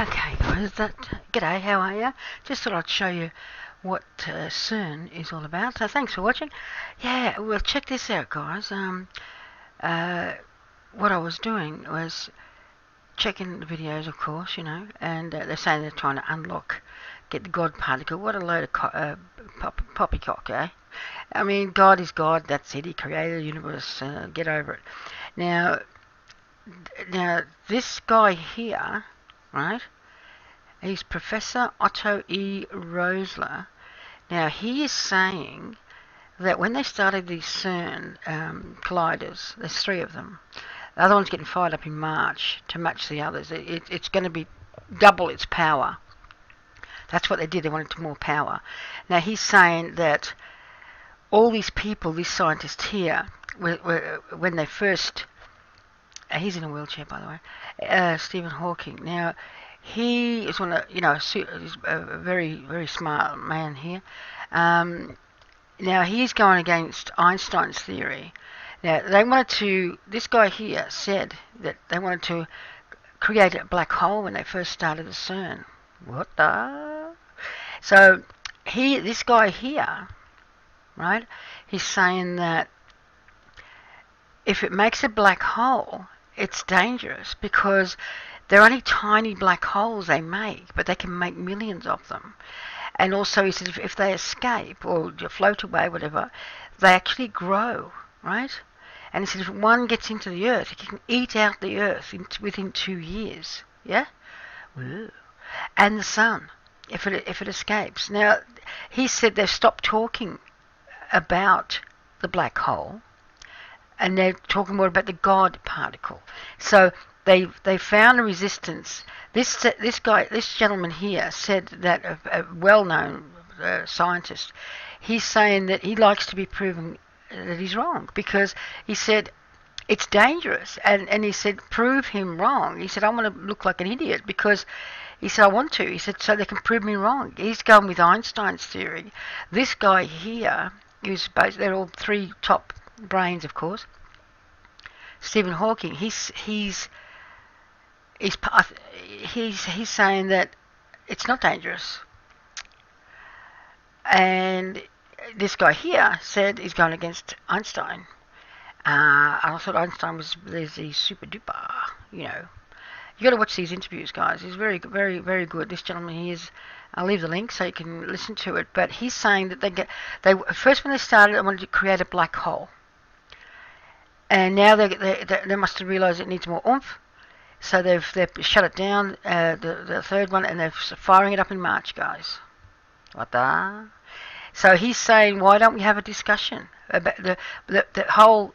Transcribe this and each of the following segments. Okay guys, g'day, how are you? Just thought I'd show you what CERN is all about, so thanks for watching. Yeah, well check this out guys, what I was doing was checking the videos, of course, you know, and they're saying they're trying to get the God particle. What a load of poppycock, eh? I mean, God is God, that's it, he created the universe, get over it. Now, this guy here, right, he's Professor Otto E. Rosler. Now he is saying that when they started these CERN colliders, there's three of them, the other one's getting fired up in March to match the others, it's going to be double its power. That's what they did, they wanted more power. Now he's saying that all these people, this scientist here, when they first, he's in a wheelchair, by the way, Stephen Hawking. Now, he is one of, you know, a very, very smart man here. Now, he's going against Einstein's theory. Now, they wanted to, this guy here said that they wanted to create a black hole when they first started the CERN. What the? So, this guy here, right, he's saying that if it makes a black hole, it's dangerous because they're only tiny black holes they make, but they can make millions of them. And also, he said if they escape or float away, whatever, they actually grow, right? And he said if one gets into the Earth, it can eat out the Earth within 2 years, yeah? Ooh. And the Sun, if it escapes. Now, he said they've stopped talking about the black hole, and they're talking more about the God particle. So they found a resistance. This gentleman here said that a well-known scientist, he's saying that he likes to be proven that he's wrong, because he said it's dangerous, and he said prove him wrong. He said I want to look like an idiot, because he said I want to. He said so they can prove me wrong. He's going with Einstein's theory. This guy here, they're all three top brains, of course. Stephen Hawking, he's saying that it's not dangerous, and this guy here said he's going against Einstein. And I thought Einstein was the super duper, you know. You got to watch these interviews, guys. He's very, very, very good. This gentleman, he is. I'll leave the link so you can listen to it. But he's saying that they first when they started, they wanted to create a black hole. And now they must have realised it needs more oomph, so they've shut it down, the third one, and they're firing it up in March, guys. What the? So he's saying, why don't we have a discussion about the whole?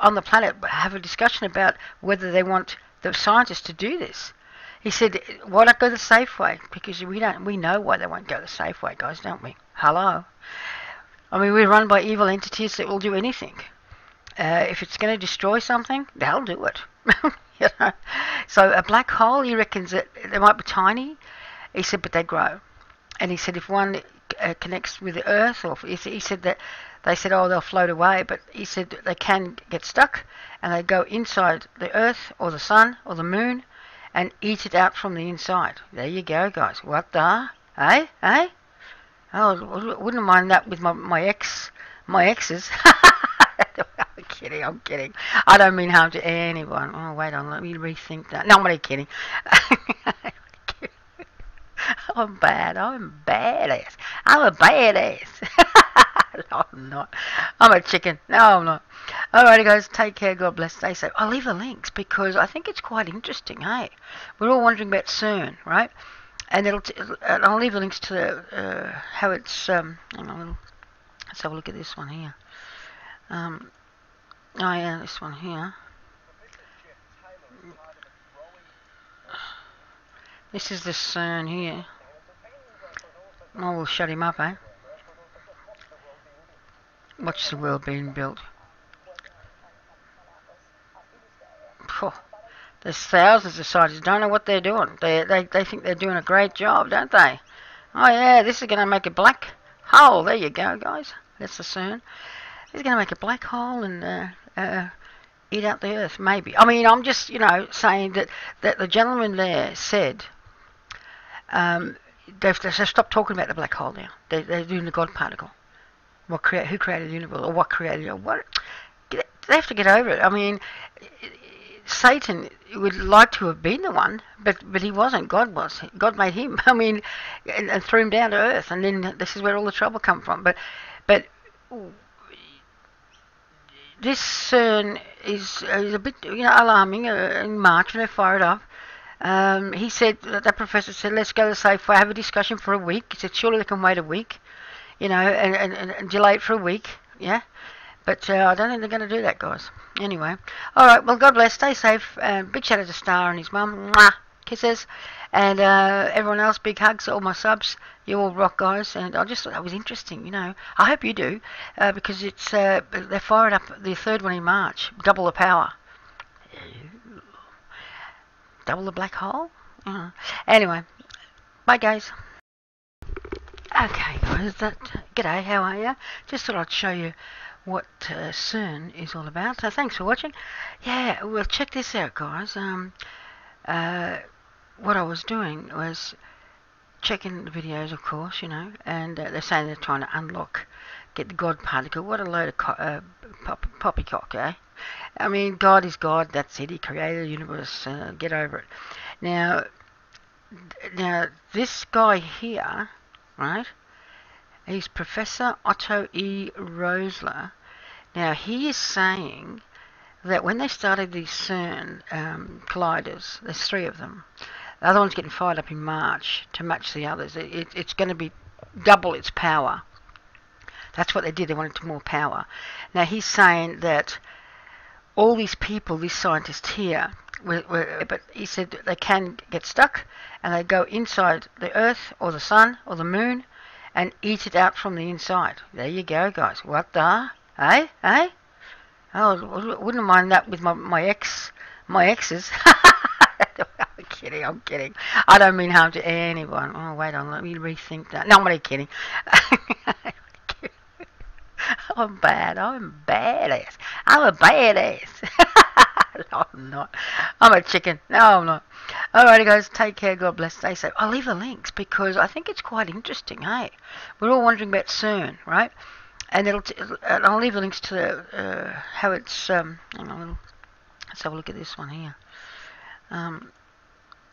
On the planet, have a discussion about whether they want the scientists to do this. He said, why not go the safe way? Because we know why they won't go the safe way, guys, don't we? Hello. I mean, we're run by evil entities that will do anything. If it's going to destroy something, they'll do it. You know? So a black hole, he reckons that they might be tiny. He said, but they grow. And he said, if one connects with the Earth, or he said that they said, oh, they'll float away, but he said they can get stuck, and they go inside the Earth or the Sun or the Moon and eat it out from the inside. There you go, guys. What the? Eh? Eh? Oh, wouldn't mind that with my exes. I'm kidding. I'm kidding. I don't mean harm to anyone. Oh, wait on. Let me rethink that. No, I'm only kidding. I'm bad. I'm badass. I'm a badass. No, I'm not. I'm a chicken. No, I'm not. Alrighty, guys. Take care. God bless. Stay safe. I'll leave the links because I think it's quite interesting, hey? We're all wondering about CERN, right? And I'll leave the links to the, how it's... hang on a little. Let's have a look at this one here. Oh, yeah, this one here. This is the CERN here. Oh, we'll shut him up, eh? Watch the world being built. Phew. There's thousands of scientists don't know what they're doing. They think they're doing a great job, don't they? Oh yeah, this is going to make a black hole. There you go, guys. That's the CERN. It's going to make a black hole, and eat out the earth, maybe. I mean, I'm just, you know, saying that the gentleman there said they've stopped talking about the black hole now. They're doing the God particle. Who created the universe, or what created it? What? They have to get over it. I mean, Satan would like to have been the one, but he wasn't. God was. God made him. I mean, and threw him down to earth, and then this is where all the trouble come from. But this CERN is a bit, you know, alarming. In March when they fired up, he said that professor said, "Let's go to safe way, have a discussion for a week." He said, "Surely they can wait a week, you know, and delay it for a week." Yeah. But I don't think they're going to do that, guys. Anyway. Alright, well, God bless. Stay safe. Big shout out to Star and his mum. Mwah! Kisses. And everyone else, big hugs. All my subs. You all rock, guys. And I just thought that was interesting, you know. I hope you do. Because it's they're firing up the third one in March. Double the power. Double the black hole? Mm. Anyway. Bye, guys. Okay, guys. G'day, how are you? Just thought I'd show you what CERN is all about. So thanks for watching. Yeah, well, check this out, guys. What I was doing was checking the videos, of course, you know, and they're saying they're trying to get the God particle. What a load of poppycock, eh? I mean, God is God. That's it. He created the universe. Get over it. Now, this guy here, right? He's Professor Otto E. Rosler. Now, he is saying that when they started these CERN colliders, there's 3 of them. The other one's getting fired up in March to match the others. It's going to be double its power. That's what they did. They wanted more power. Now, he's saying that all these people, these scientists here, but he said that they can get stuck and they go inside the Earth or the Sun or the Moon and eat it out from the inside. There you go, guys. What the? Eh? Eh? Oh, wouldn't mind that with my exes. I'm kidding, I'm kidding. I don't mean harm to anyone. Oh, wait on, let me rethink that. No, I'm only kidding. I'm badass. I'm a badass. No, I'm not. I'm a chicken. No, I'm not. Alrighty, guys, take care, God bless, stay safe. I'll leave the links because I think it's quite interesting, hey? We're all wondering about CERN, right? And I'll leave the links to the, how it's, hang on, let's have a look at this one here. Oh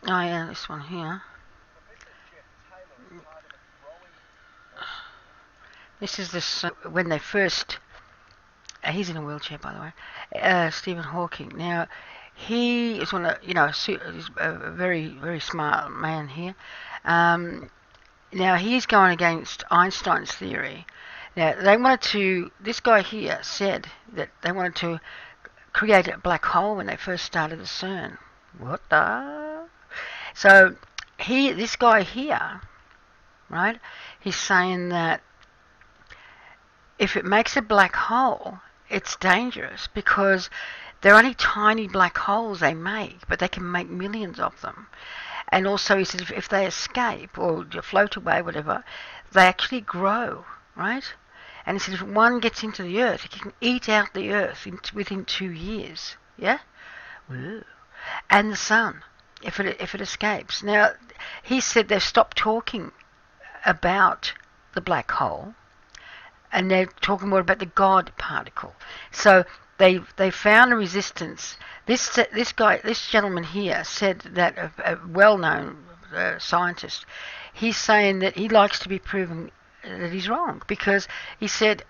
yeah, this one here. This is when they first, he's in a wheelchair, by the way, Stephen Hawking. Now, he is one of, you know, a very, very smart man here. Now, he's going against Einstein's theory. Now, this guy here said that they wanted to create a black hole when they first started the CERN. What the? So, this guy here, right, he's saying that if it makes a black hole, it's dangerous because they're only tiny black holes they make, but they can make millions of them. And also, he said, if they escape or float away, whatever, they actually grow, right? And he said, if one gets into the earth, it can eat out the earth within 2 years, yeah? Ooh. And the sun, if it escapes. Now, he said they've stopped talking about the black hole, and they're talking more about the God particle. So They found a resistance. This gentleman here said that a well-known scientist, he's saying that he likes to be proven that he's wrong because he said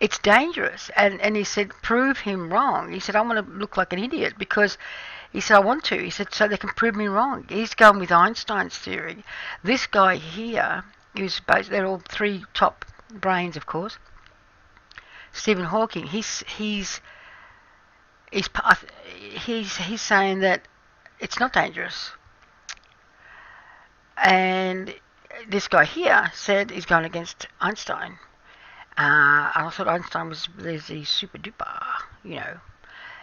it's dangerous, and he said prove him wrong. He said I want to look like an idiot because he said I want to. He said so they can prove me wrong. He's going with Einstein's theory. This guy here, they're all 3 top brains, of course. Stephen Hawking, he's saying that it's not dangerous, and this guy here said he's going against Einstein. And I thought Einstein was the super duper, you know.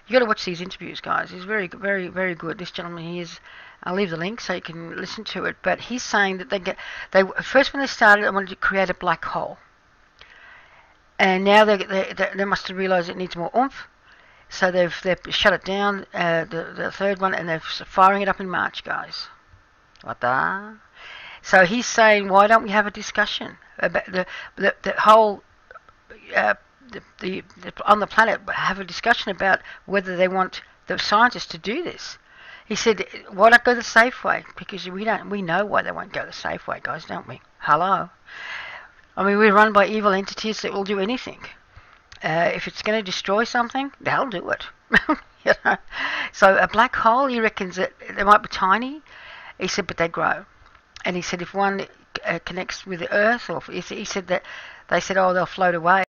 You got to watch these interviews, guys. He's very, very, very good. This gentleman, he is. I'll leave the link so you can listen to it. But he's saying that first when they started, they wanted to create a black hole, and now they must have realised it needs more oomph. So they've shut it down, the third one, and they're firing it up in March, guys. What the? So he's saying, why don't we have a discussion about the whole on the planet, have a discussion about whether they want the scientists to do this. He said, why not go the safe way? Because we know why they won't go the safe way, guys, don't we? Hello. I mean, we're run by evil entities that will do anything. If it's going to destroy something, they'll do it. You know? So a black hole, he reckons that they might be tiny, he said, but they grow. And he said if one connects with the Earth, or he said that they said, oh, they'll float away.